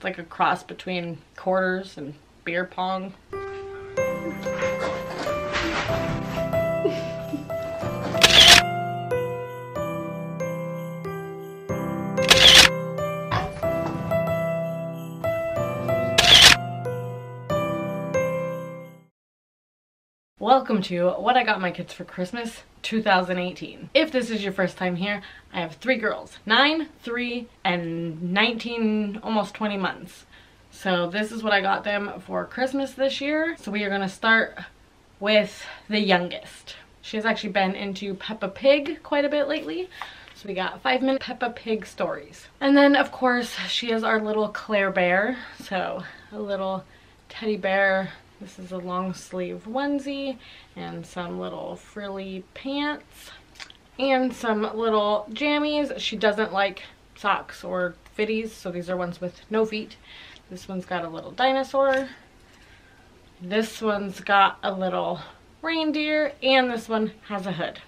It's like a cross between quarters and beer pong. Welcome to What I Got My Kids for Christmas 2018. If this is your first time here, I have three girls, 9, 3, and 19, almost 20 months. So this is what I got them for Christmas this year. So we are going to start with the youngest. She's actually been into Peppa Pig quite a bit lately. So we got 5-minute Peppa Pig stories. And then of course she is our little Claire Bear. So a little teddy bear. This is a long sleeve onesie and some little frilly pants and some little jammies. She doesn't like socks or fitties, so these are ones with no feet. This one's got a little dinosaur. This one's got a little reindeer, and this one has a hood.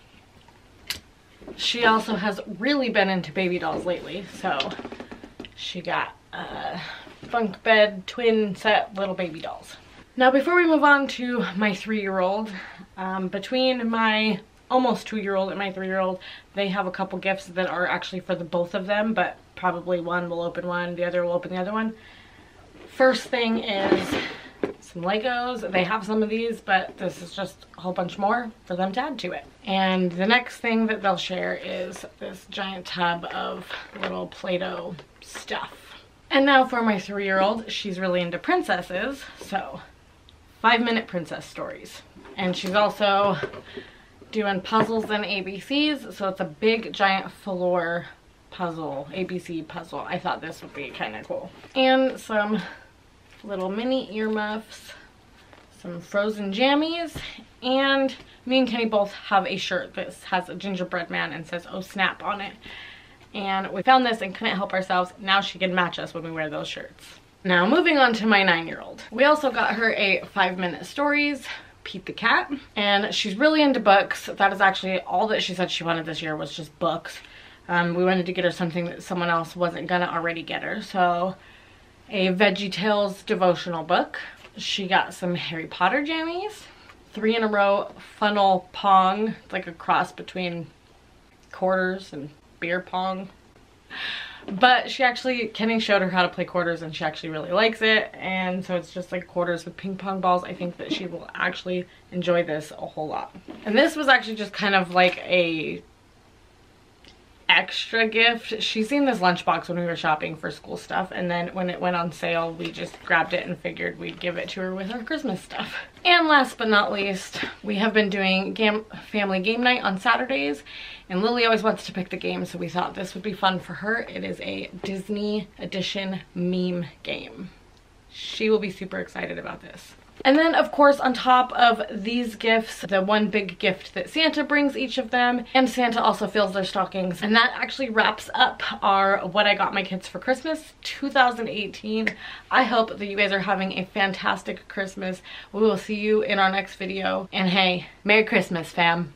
She also has really been into baby dolls lately, so she got a bunk bed twin set little baby dolls. Now before we move on to my 3-year-old, between my almost 2-year-old and my 3-year-old, they have a couple gifts that are actually for the both of them, but probably one will open one, the other will open the other one. First thing is some Legos. They have some of these, but this is just a whole bunch more for them to add to it. And the next thing that they'll share is this giant tub of little Play-Doh stuff. And now for my 3-year-old, she's really into princesses, so 5-minute princess stories. And she's also doing puzzles and ABCs, so it's a big giant floor puzzle, ABC puzzle. I thought this would be kind of cool. And some little mini earmuffs, some frozen jammies, and me and Kenny both have a shirt that has a gingerbread man and says "Oh snap" on it. And we found this and couldn't help ourselves. Now she can match us when we wear those shirts. Now moving on to my 9-year-old. We also got her a 5-minute stories, Pete the Cat, and she's really into books. That is actually all that she said she wanted this year, was just books. We wanted to get her something that someone else wasn't gonna already get her. So a VeggieTales devotional book. She got some Harry Potter jammies, 3 in a row funnel pong. It's like a cross between quarters and beer pong. But she actually, Kenny showed her how to play quarters and she actually really likes it. And so it's just like quarters with ping pong balls. I think that she will actually enjoy this a whole lot. And this was actually just kind of like a extra gift. She's seen this lunchbox when we were shopping for school stuff. And then when it went on sale, we just grabbed it and figured we'd give it to her with our Christmas stuff. And last but not least, we have been doing family game night on Saturdays. And Lily always wants to pick the game, so we thought this would be fun for her. It is a Disney edition meme game. She will be super excited about this. And then of course on top of these gifts, the one big gift that Santa brings each of them, and Santa also fills their stockings. And that actually wraps up our What I Got My Kids for Christmas 2018. I hope that you guys are having a fantastic Christmas. We will see you in our next video. And hey, Merry Christmas, fam.